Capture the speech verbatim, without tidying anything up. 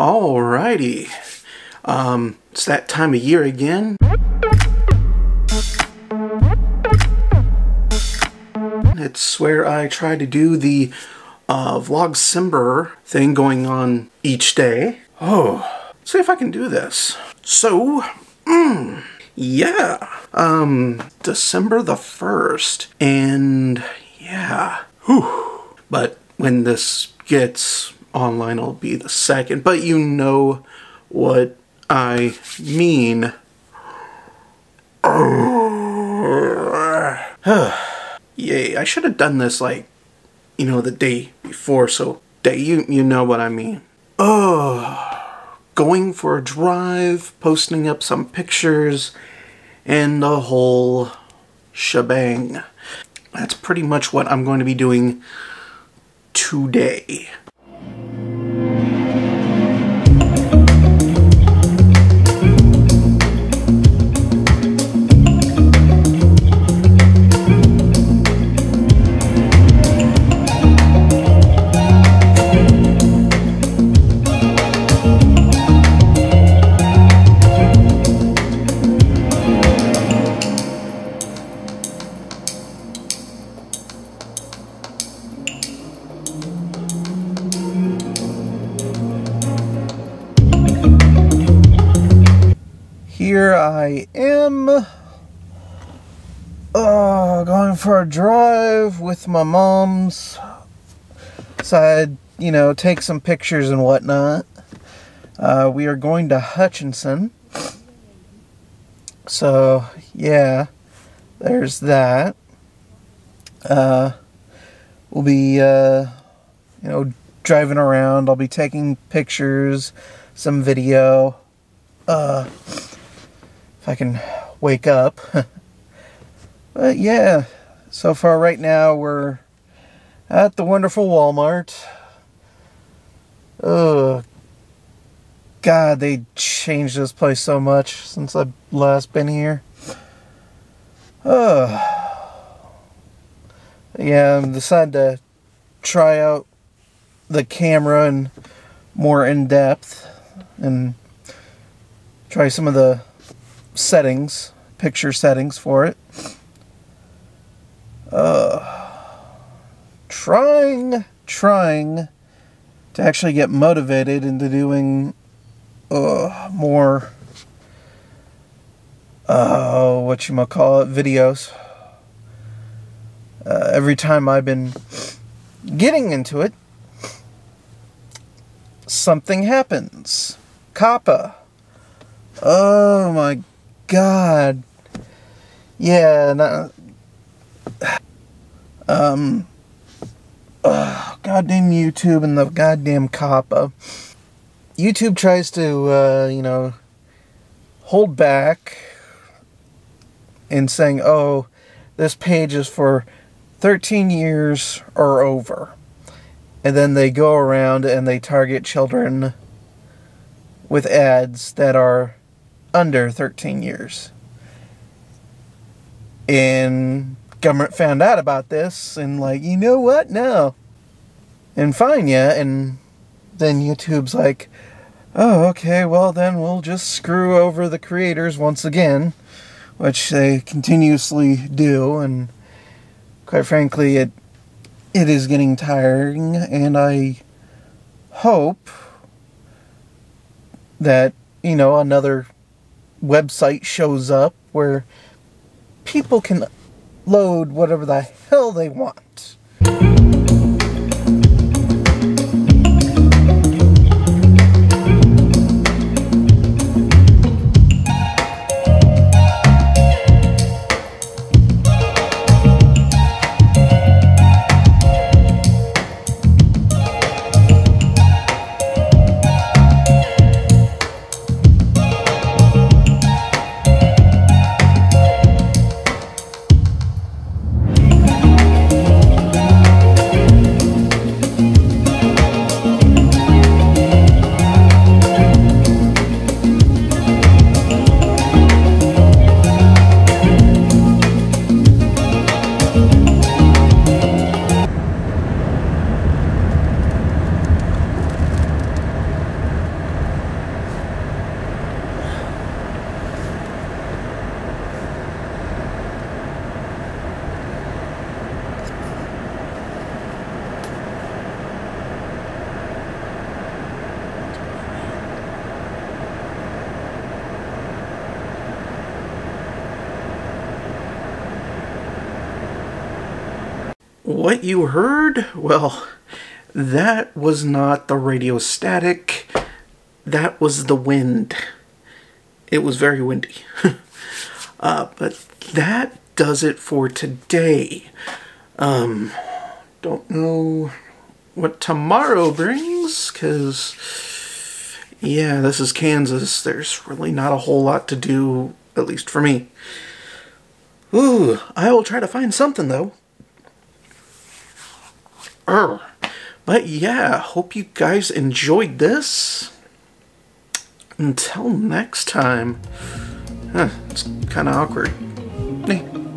Alrighty, um, it's that time of year again. It's where I try to do the uh, Vlogcember thing going on each day. Oh, see if I can do this. So, mm, yeah, um, December the first, and yeah, whew. But when this gets online, it'll be the second, but you know what I mean. Yay, I should have done this, like, you know, the day before, so day, you, you know what I mean. Oh, going for a drive, posting up some pictures, and the whole shebang. That's pretty much what I'm going to be doing today. Here I am, uh, going for a drive with my mom's, so I'd, you know, take some pictures and whatnot. Uh, we are going to Hutchinson, so yeah, there's that. Uh, we'll be, uh, you know, driving around. I'll be taking pictures, some video. Uh, If I can wake up. But yeah, so far right now we're at the wonderful Walmart. Oh God, they changed this place so much since I've last been here. Oh yeah, I decided to try out the camera and more in depth and try some of the settings, picture settings for it. Uh, trying, trying to actually get motivated into doing uh, more, uh, what you might call it, videos. Uh, every time I've been getting into it, something happens. COPPA. Oh my God. God, yeah, nah. um, uh, goddamn YouTube and the goddamn COPPA. YouTube tries to, uh, you know, hold back and saying, oh, this page is for thirteen years or over, and then they go around and they target children with ads that are under thirteen years. And government found out about this and like, you know what, no, and fine ya. Yeah. And then YouTube's like, oh, okay, well then we'll just screw over the creators once again, which they continuously do, and quite frankly it it is getting tiring. And I hope that, you know, another website shows up where people can load whatever the hell they want. What you heard? Well, that was not the radio static. That was the wind. It was very windy. uh, but that does it for today. Um, don't know what tomorrow brings, because, yeah, this is Kansas. There's really not a whole lot to do, at least for me. Ooh, I will try to find something, though. Urgh. But yeah, hope you guys enjoyed this. Until next time. Huh, it's kind of awkward. Hey.